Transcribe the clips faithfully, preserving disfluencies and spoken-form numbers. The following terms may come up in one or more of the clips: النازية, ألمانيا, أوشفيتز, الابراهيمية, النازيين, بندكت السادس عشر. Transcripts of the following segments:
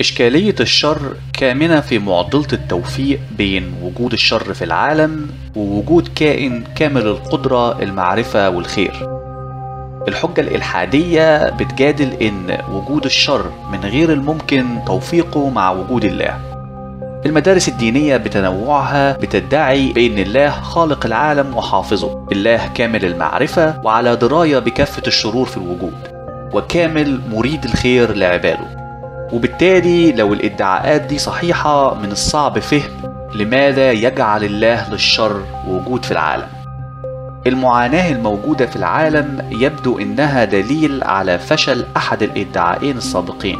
إشكالية الشر كامنة في معضلة التوفيق بين وجود الشر في العالم ووجود كائن كامل القدرة المعرفة والخير. الحجة الإلحادية بتجادل إن وجود الشر من غير الممكن توفيقه مع وجود الله. المدارس الدينية بتنوعها بتدعي بأن الله خالق العالم وحافظه، الله كامل المعرفة وعلى دراية بكافة الشرور في الوجود، وكامل مريد الخير لعباده. وبالتالي لو الادعاءات دي صحيحة، من الصعب فهم لماذا يجعل الله للشر وجود في العالم. المعاناة الموجودة في العالم يبدو إنها دليل على فشل أحد الادعائين السابقين.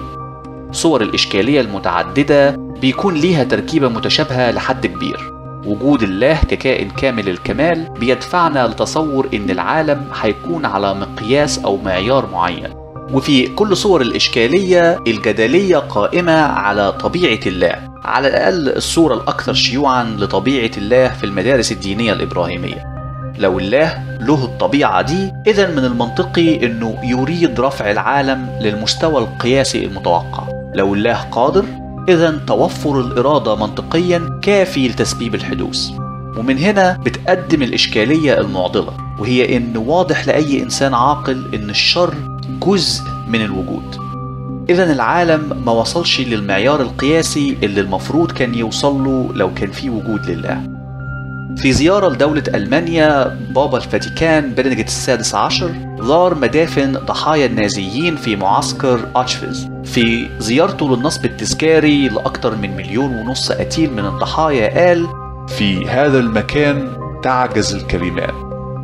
صور الإشكالية المتعددة بيكون ليها تركيبة متشابهة لحد كبير. وجود الله ككائن كامل الكمال بيدفعنا لتصور إن العالم هيكون على مقياس أو معيار معين. وفي كل صور الإشكالية الجدلية قائمة على طبيعة الله، على الأقل الصورة الأكثر شيوعاً لطبيعة الله في المدارس الدينية الإبراهيمية. لو الله له الطبيعة دي، إذن من المنطقي أنه يريد رفع العالم للمستوى القياسي المتوقع. لو الله قادر، إذن توفر الإرادة منطقياً كافي لتسبيب الحدوث. ومن هنا بتقدم الإشكالية المعضلة، وهي أن واضح لأي إنسان عاقل أن الشر جزء من الوجود. إذن العالم ما وصلش للمعيار القياسي اللي المفروض كان يوصله لو كان في وجود لله. في زيارة لدولة ألمانيا، بابا الفاتيكان بندكت السادس عشر زار مدافن ضحايا النازيين في معسكر أوشفيتز. في زيارته للنصب التذكاري لأكثر من مليون ونص قتيل من الضحايا قال: في هذا المكان تعجز الكلمات،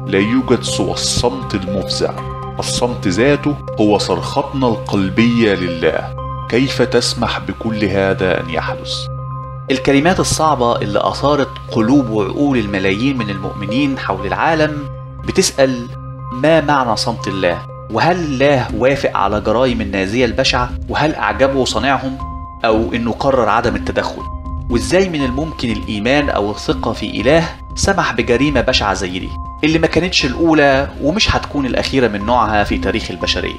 لا يوجد سوى الصمت المفزع. الصمت ذاته هو صرختنا القلبية لله، كيف تسمح بكل هذا أن يحدث؟ الكلمات الصعبة اللي أثارت قلوب وعقول الملايين من المؤمنين حول العالم بتسأل: ما معنى صمت الله؟ وهل الله وافق على جرائم النازية البشعة؟ وهل أعجبه صنعهم؟ أو أنه قرر عدم التدخل؟ وإزاي من الممكن الإيمان أو الثقة في إله سمح بجريمة بشعة زي دي اللي ما كانتش الأولى ومش هتكون الأخيرة من نوعها في تاريخ البشرية؟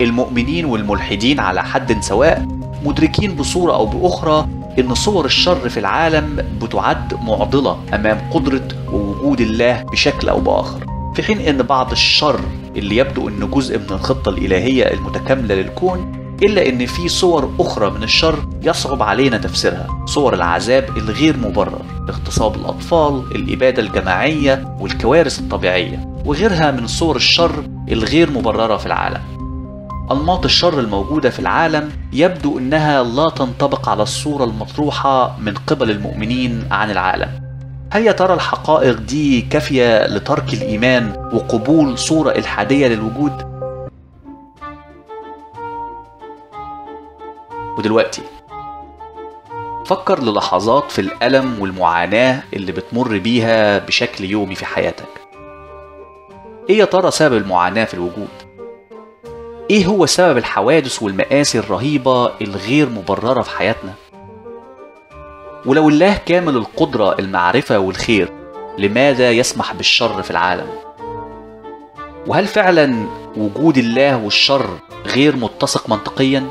المؤمنين والملحدين على حد سواء مدركين بصورة أو بأخرى إن صور الشر في العالم بتعد معضلة أمام قدرة ووجود الله بشكل أو بآخر، في حين إن بعض الشر اللي يبدو إنه جزء من الخطة الإلهية المتكاملة للكون، إلا إن في صور أخرى من الشر يصعب علينا تفسيرها، صور العذاب الغير مبرر، اغتصاب الأطفال، الإبادة الجماعية والكوارث الطبيعية وغيرها من صور الشر الغير مبررة في العالم. أنماط الشر الموجودة في العالم يبدو أنها لا تنطبق على الصورة المطروحة من قبل المؤمنين عن العالم. هل يا ترى الحقائق دي كافية لترك الإيمان وقبول صورة إلحادية للوجود؟ ودلوقتي فكر للحظات في الألم والمعاناة اللي بتمر بيها بشكل يومي في حياتك. إيه يا ترى سبب المعاناة في الوجود؟ إيه هو سبب الحوادث والمآسي الرهيبة الغير مبررة في حياتنا؟ ولو الله كامل القدرة المعرفة والخير، لماذا يسمح بالشر في العالم؟ وهل فعلا وجود الله والشر غير متسق منطقيا؟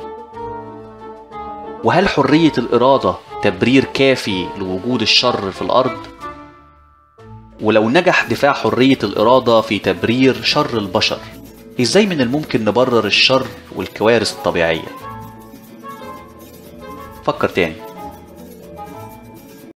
وهل حرية الإرادة تبرير كافي لوجود الشر في الأرض؟ ولو نجح دفاع حرية الإرادة في تبرير شر البشر، إزاي من الممكن نبرر الشر والكوارث الطبيعية؟ فكر تاني.